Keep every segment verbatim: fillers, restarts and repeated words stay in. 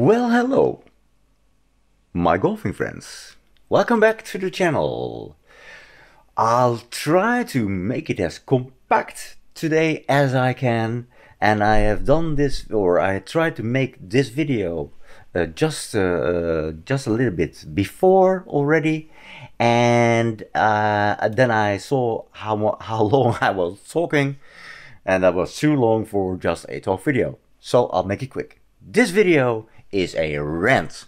Well, hello, my golfing friends. Welcome back to the channel. I'll try to make it as compact today as I can, and I have done this, or I tried to make this video uh, just uh, just a little bit before already, and uh, then I saw how how long I was talking, and that was too long for just a talk video. So I'll make it quick. This video is a rant.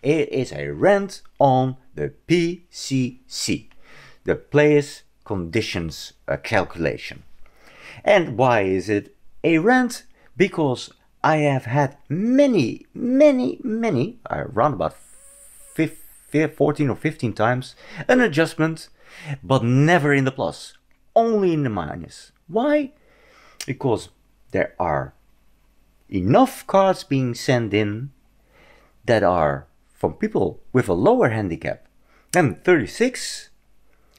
It is a rant on the P C C, the Players Conditions Calculation. And why is it a rant? Because I have had many, many, many, around about fourteen or fifteen times, an adjustment, but never in the plus, only in the minus. Why? Because there are enough cards being sent in that are from people with a lower handicap than thirty-six,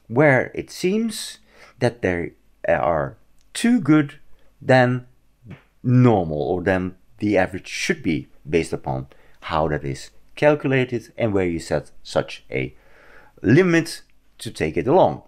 where it seems that they are too good than normal, or than the average should be, based upon how that is calculated and where you set such a limit to take it along.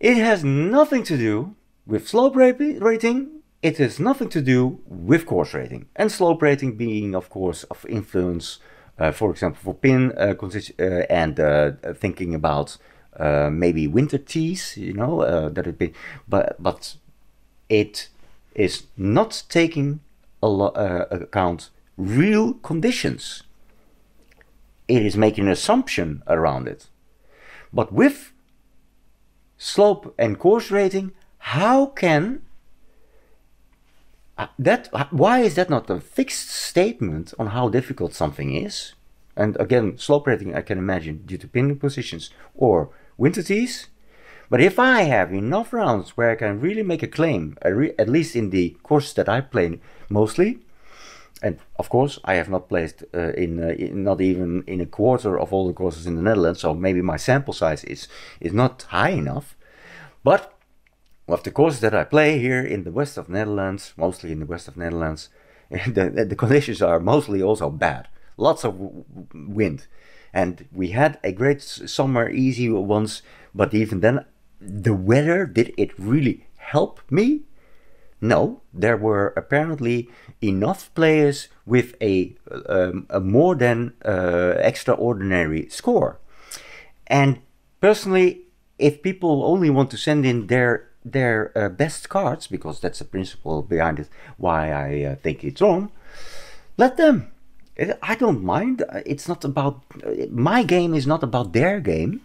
It has nothing to do with slope rating. It has nothing to do with course rating, and slope rating being, of course, of influence, uh, for example, for pin uh, uh, and uh, thinking about uh, maybe winter tees, you know, uh, that it be, but but it is not taking a lot, uh, account real conditions. It is making an assumption around it. But with slope and course rating, how can Uh, that, why is that not a fixed statement on how difficult something is? And again, slope rating I can imagine due to pin positions or winter tees. But if I have enough rounds where I can really make a claim, at least in the courses that I play mostly, and of course I have not placed uh, in, uh, in not even in a quarter of all the courses in the Netherlands, so maybe my sample size is is not high enough. But of the courses that I play here in the west of Netherlands, mostly in the west of Netherlands, the, the conditions are mostly also bad. Lots of wind, and we had a great summer easy once, but even then, the weather, did it really help me? No, there were apparently enough players with a, um, a more than uh, extraordinary score. And personally, if people only want to send in their their uh, best cards, because that's the principle behind it, why I uh, think it's wrong, let them. I don't mind. It's not about uh, my game is not about their game.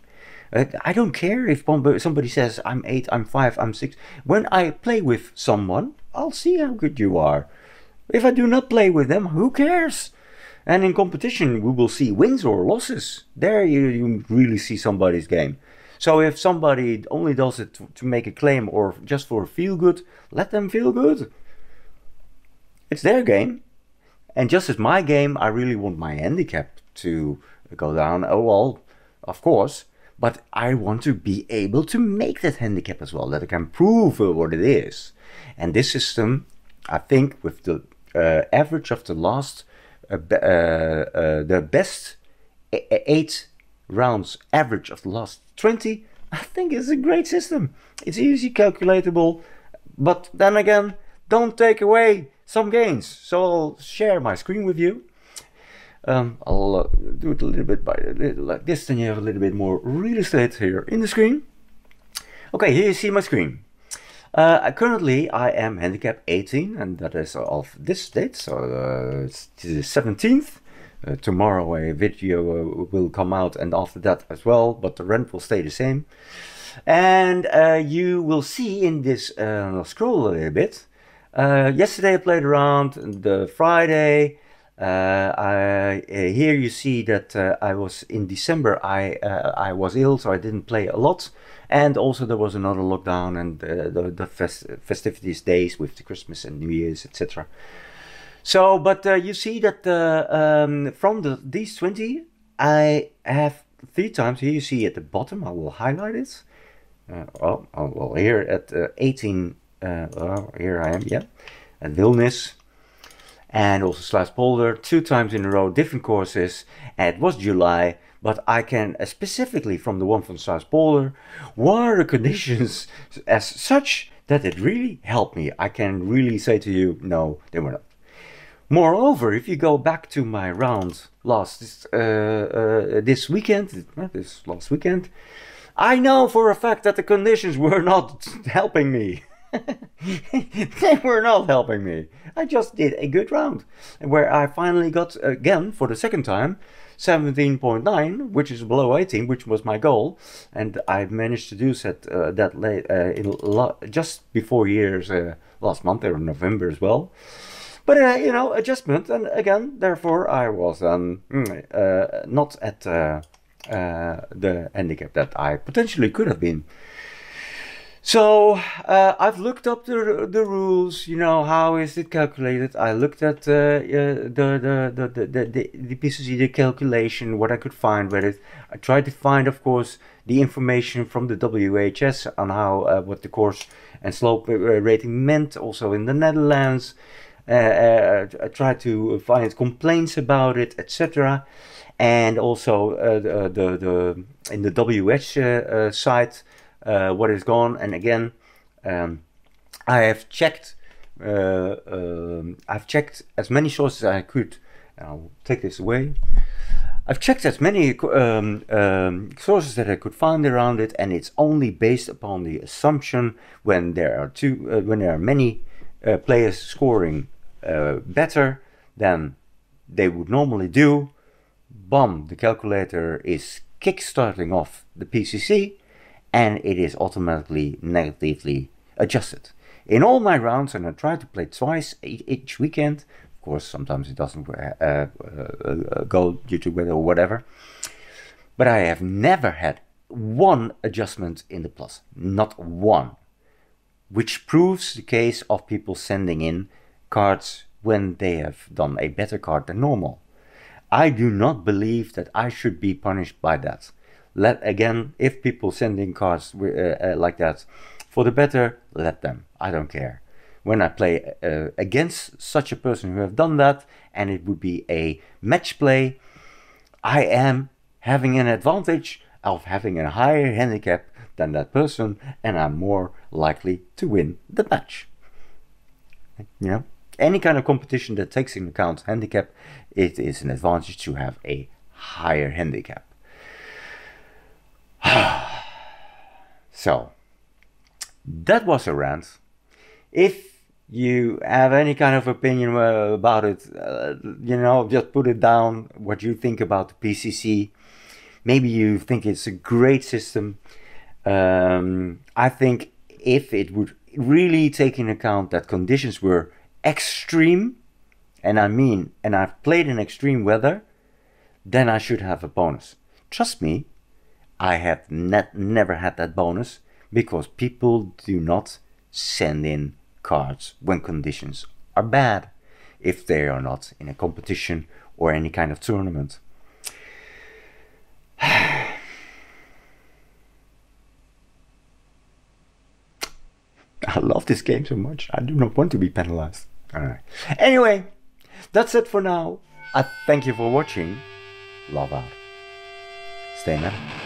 uh, I don't care if somebody says I'm eight, I'm five, I'm six. When I play with someone, I'll see how good you are. If I do not play with them, who cares? And in competition we will see wins or losses. There you, you really see somebody's game. So if somebody only does it to, to make a claim or just for feel good, let them feel good. It's their game. And just as my game, I really want my handicap to go down. Oh well, of course. But I want to be able to make that handicap as well, that I can prove what it is. And this system, I think, with the uh, average of the last, uh, uh, uh, the best eight rounds average of the last twenty, I think it's a great system. It's easy, calculatable, but then again, don't take away some gains. So I'll share my screen with you. um, I'll uh, do it a little bit by a little like this, then you have a little bit more real estate here in the screen. Okay, here you see my screen. Uh, I currently I am handicap eighteen, and that is of this date, so uh, it's the seventeenth. Uh, tomorrow a video uh, will come out, and after that as well, but the rent will stay the same. And uh, you will see in this, uh, I'll scroll a little bit. Uh, yesterday I played around, the Friday. Uh, I, uh, here you see that uh, I was in December, I, uh, I was ill, so I didn't play a lot. And also there was another lockdown, and uh, the, the fest festivities days with the Christmas and New Year's, et cetera. So, but uh, you see that uh, um, from the, these twenty, I have three times. Here you see at the bottom, I will highlight it. Uh, oh, oh, well, here at uh, eighteen, uh, oh, here I am, yeah, at Vilnius. and also Slice Polder two times in a row, different courses, and it was July. But I can, uh, specifically from the one from Slice Polder, what are the conditions as such that it really helped me? I can really say to you, no, they were not. Moreover, if you go back to my round last uh, uh, this weekend, this last weekend, I know for a fact that the conditions were not helping me. They were not helping me. I just did a good round where I finally got, again for the second time, seventeen point nine, which is below eighteen, which was my goal, and I managed to do set, uh, that late, uh, in just before years uh, last month, or in November as well. But uh, you know, adjustment, and again, therefore, I was um, uh, not at uh, uh, the handicap that I potentially could have been. So uh, I've looked up the the rules. You know, how is it calculated? I looked at uh, uh, the the the the the, the P C C, the calculation, what I could find with it. I tried to find, of course, the information from the W H S on how uh, what the course and slope rating meant, also in the Netherlands. Uh, uh, I tried to find complaints about it, et cetera, and also uh, the, the the in the W H S uh, uh, site. Uh, what is gone, and again, um, I have checked. Uh, um, I've checked as many sources as I could. And I'll take this away. I've checked as many um, um, sources that I could find around it, and it's only based upon the assumption when there are two, uh, when there are many uh, players scoring uh, better than they would normally do. Bam! The calculator is kick-starting off the P C C. And it is automatically negatively adjusted. In all my rounds, and I try to play twice each weekend, of course sometimes it doesn't uh, uh, go due to weather or whatever, but I have never had one adjustment in the plus, not one, which proves the case of people sending in cards when they have done a better card than normal. I do not believe that I should be punished by that. Let, again, if people send in cards uh, uh, like that for the better, let them. I don't care. When I play uh, against such a person who have done that, and it would be a match play, I am having an advantage of having a higher handicap than that person, and I'm more likely to win the match. You know, any kind of competition that takes into account handicap, it is an advantage to have a higher handicap. So, that was a rant. If you have any kind of opinion uh, about it, uh, you know, just put it down, what you think about the P C C. Maybe you think it's a great system. Um, I think if it would really take into account that conditions were extreme, and I mean, and I've played in extreme weather, then I should have a bonus. Trust me. I have net, never had that bonus because people do not send in cards when conditions are bad, if they are not in a competition or any kind of tournament. I love this game so much. I do not want to be penalized. All right. Anyway, that's it for now. I thank you for watching. Love out. Stay mad.